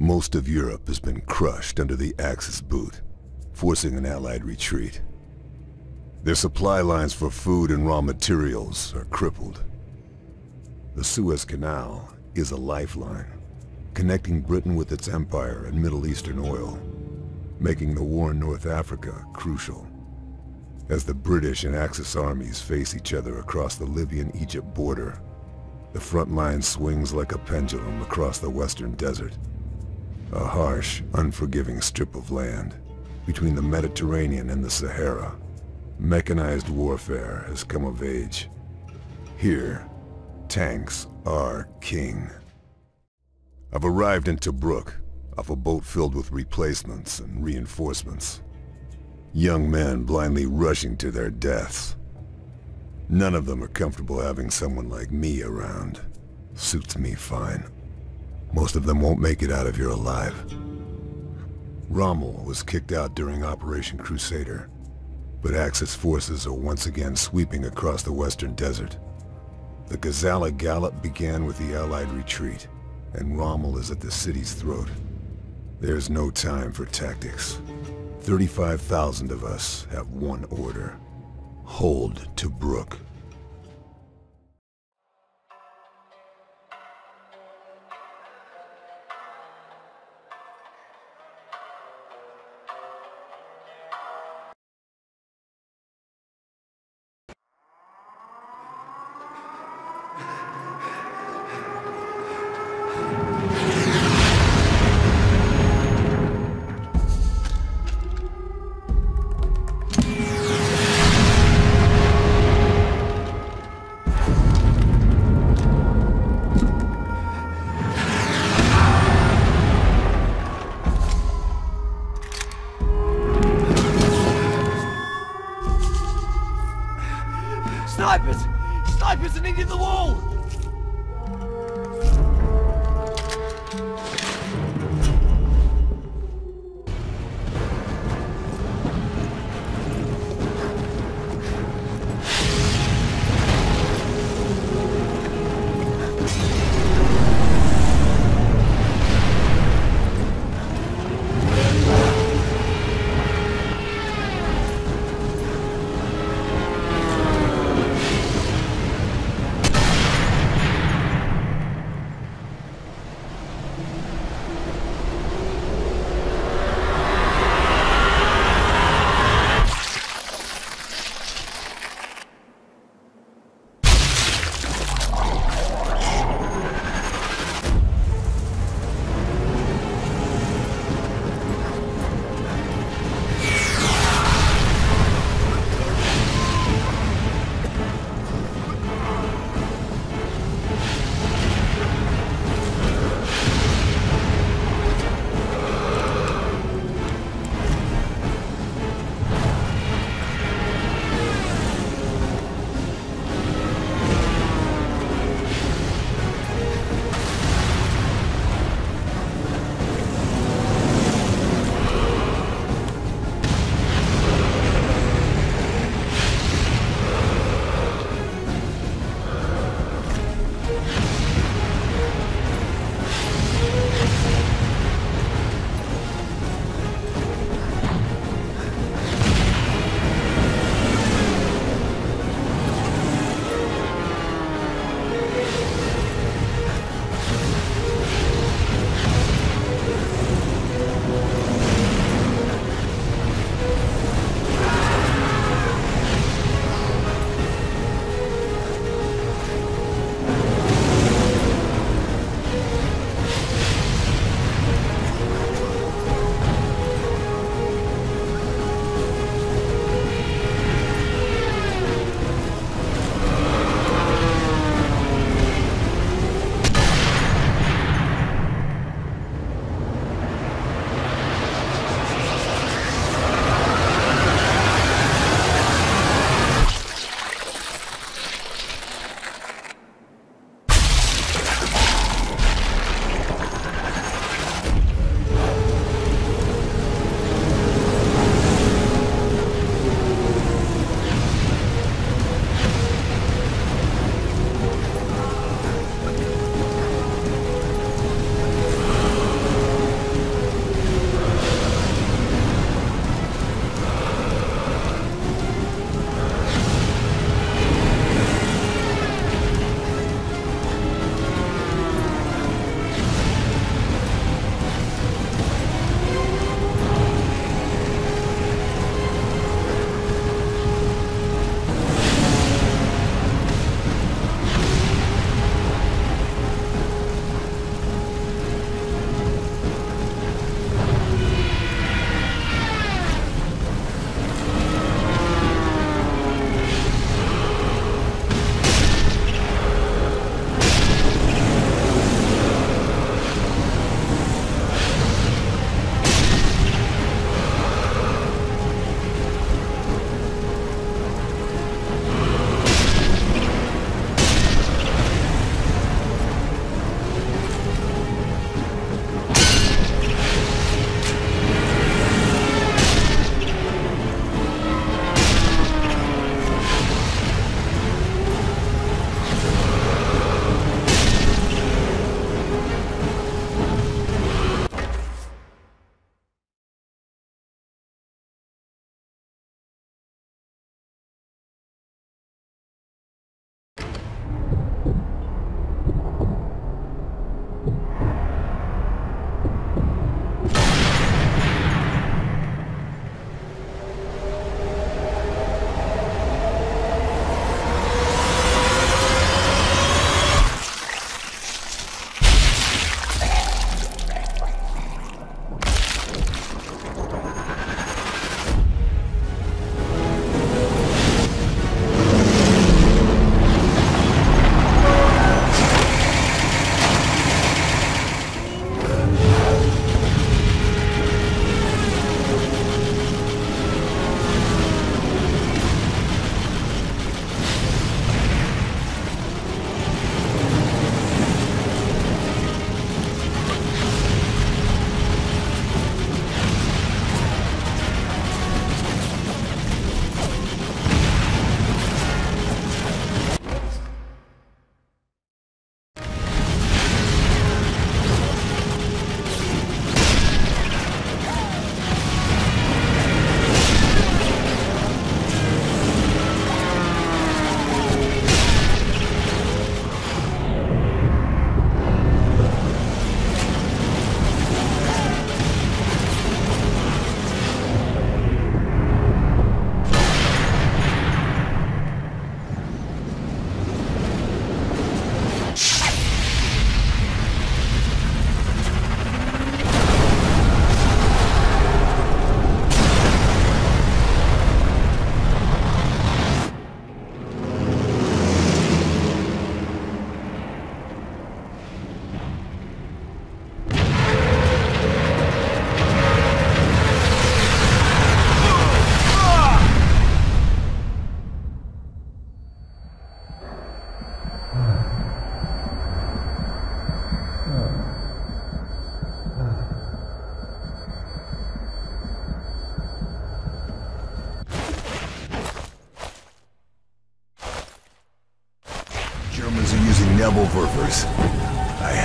Most of Europe has been crushed under the Axis boot, forcing an Allied retreat. Their supply lines for food and raw materials are crippled. The Suez Canal is a lifeline, connecting Britain with its empire and Middle Eastern oil, making the war in North Africa crucial. As the British and Axis armies face each other across the Libyan-Egypt border, the front line swings like a pendulum across the Western desert, a harsh, unforgiving strip of land between the Mediterranean and the Sahara. Mechanized warfare has come of age. Here, tanks are king. I've arrived in Tobruk, off a boat filled with replacements and reinforcements. Young men blindly rushing to their deaths. None of them are comfortable having someone like me around. Suits me fine. Most of them won't make it out of here alive. Rommel was kicked out during Operation Crusader, but Axis forces are once again sweeping across the Western desert. The Gazala Gallop began with the Allied retreat, and Rommel is at the city's throat. There's no time for tactics. 35,000 of us have one order. Hold Tobruk.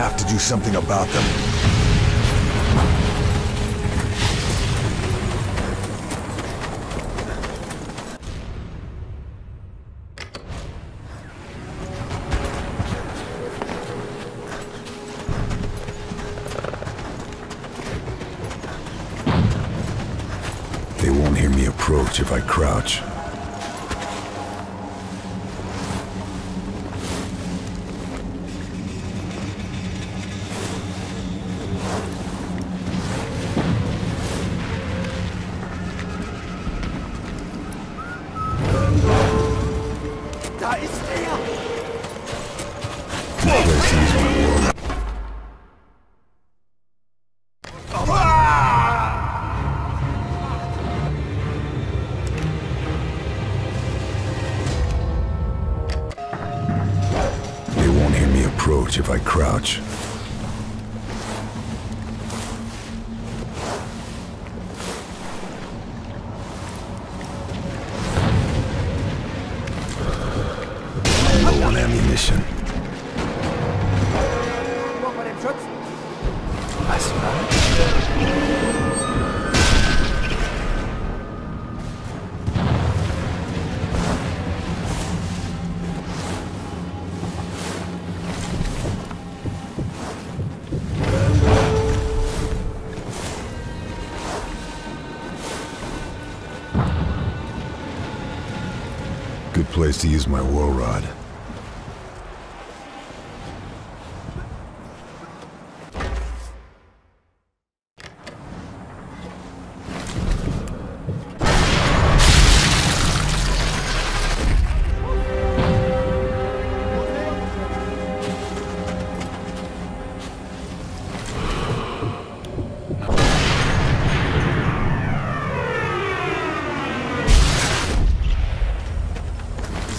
have to do something about them. They won't hear me approach if I crouch. If I crouch. Low on ammunition. Place to use my war rod.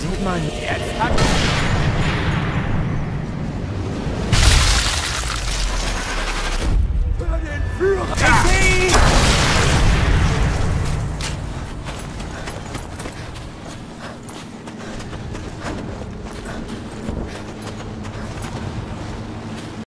Sieht man jetzt.